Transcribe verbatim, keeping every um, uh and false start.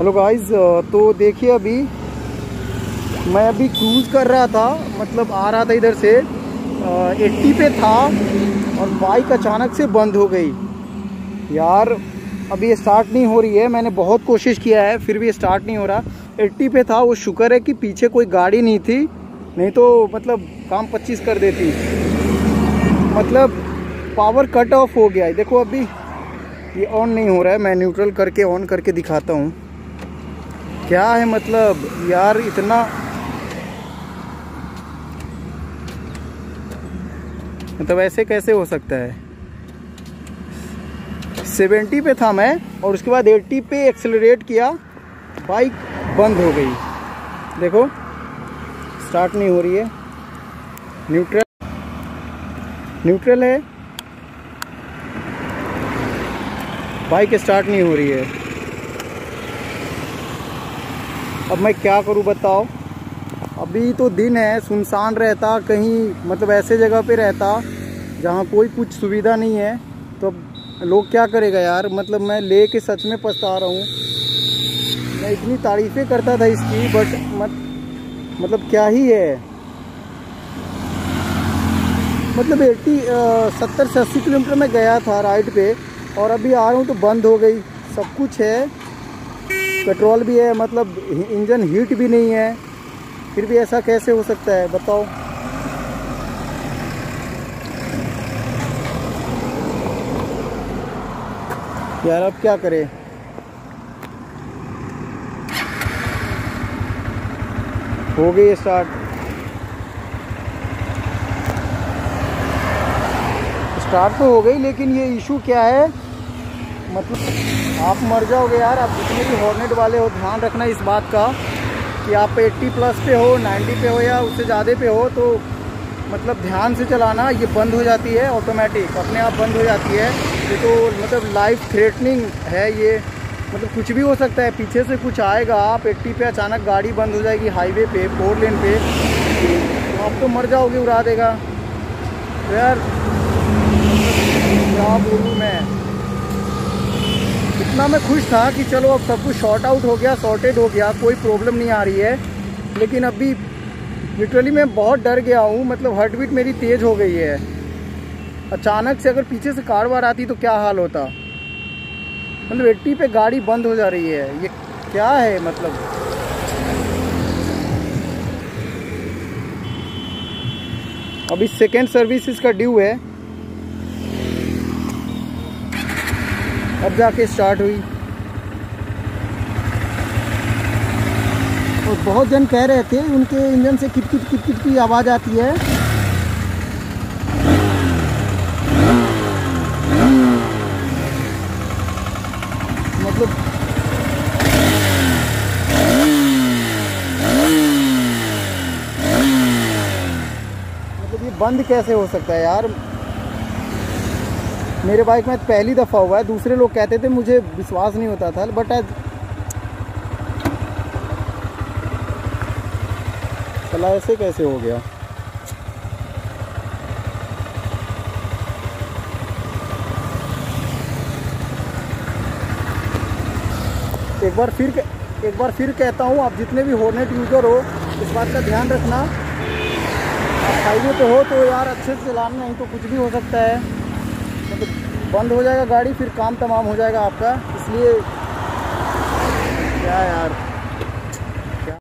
Hello guys, तो देखिए अभी मैं अभी क्रूज़ कर रहा था, मतलब आ रहा था इधर से, अस्सी पे था और बाइक अचानक से बंद हो गई यार। अभी ये स्टार्ट नहीं हो रही है, मैंने बहुत कोशिश किया है फिर भी स्टार्ट नहीं हो रहा। अस्सी पे था, वो शुक्र है कि पीछे कोई गाड़ी नहीं थी, नहीं तो मतलब काम पच्चीस कर देती। मतलब पावर कट ऑफ हो गया है। देखो अभी ये ऑन नहीं हो रहा है, मैं न्यूट्रल करके ऑन करके दिखाता हूँ क्या है। मतलब यार इतना मतलब ऐसे कैसे हो सकता है। सत्तर पे था मैं और उसके बाद अस्सी पे एक्सेलरेट किया, बाइक बंद हो गई। देखो स्टार्ट नहीं हो रही है। न्यूट्रल न्यूट्रल है, बाइक स्टार्ट नहीं हो रही है। अब मैं क्या करूं बताओ। अभी तो दिन है, सुनसान रहता कहीं, मतलब ऐसे जगह पे रहता जहां कोई कुछ सुविधा नहीं है तो अब लोग क्या करेगा यार। मतलब मैं ले के सच में पछता रहा हूं। मैं इतनी तारीफ़ें करता था इसकी, बट मत मतलब क्या ही है। मतलब एट्टी सत्तर से अस्सी किलोमीटर में गया था राइड पे और अभी आ रहा हूं तो बंद हो गई। सब कुछ है, पेट्रोल भी है, मतलब इंजन हीट भी नहीं है, फिर भी ऐसा कैसे हो सकता है बताओ। यार अब क्या करें। हो गई स्टार्ट। स्टार्ट तो हो गई लेकिन ये इशू क्या है, मतलब आप मर जाओगे यार। आप जितने भी हॉर्नेट वाले हो ध्यान रखना इस बात का कि आप अस्सी प्लस पे हो, नब्बे पे हो या उससे ज़्यादा पे हो तो मतलब ध्यान से चलाना। ये बंद हो जाती है ऑटोमेटिक, अपने आप बंद हो जाती है। ये तो मतलब लाइफ थ्रेटनिंग है ये। मतलब कुछ भी हो सकता है, पीछे से कुछ आएगा, आप अस्सी पे अचानक गाड़ी बंद हो जाएगी हाईवे पे, फोर लेन पे, तो आप तो मर जाओगे, उड़ा देगा यार। क्या बोलूँ मैं, इतना मैं खुश था कि चलो अब सब कुछ शॉर्ट आउट हो गया, सॉर्टेड हो गया, कोई प्रॉब्लम नहीं आ रही है। लेकिन अभी लिटरली मैं बहुत डर गया हूँ। मतलब हार्ट बीट मेरी तेज़ हो गई है। अचानक से अगर पीछे से कार वार आती तो क्या हाल होता। मतलब अस्सी पे गाड़ी बंद हो जा रही है, ये क्या है। मतलब अभी सेकेंड सर्विस इसका ड्यू है, अब जाके स्टार्ट हुई। और बहुत जन कह रहे थे उनके इंजन से किट किट किट किट की आवाज़ आती है। मतलब मतलब ये बंद कैसे हो सकता है यार। मेरे बाइक में पहली दफ़ा हुआ है, दूसरे लोग कहते थे, मुझे विश्वास नहीं होता था, बट आज चला। ऐसे कैसे हो गया। एक बार फिर एक बार फिर कहता हूँ, आप जितने भी हॉर्नेट यूज़र हो इस बात का ध्यान रखना। आप हाईवे पे हो तो यार अच्छे से चलाना, नहीं तो कुछ भी हो सकता है। बंद हो जाएगा गाड़ी, फिर काम तमाम हो जाएगा आपका। इसलिए क्या यार।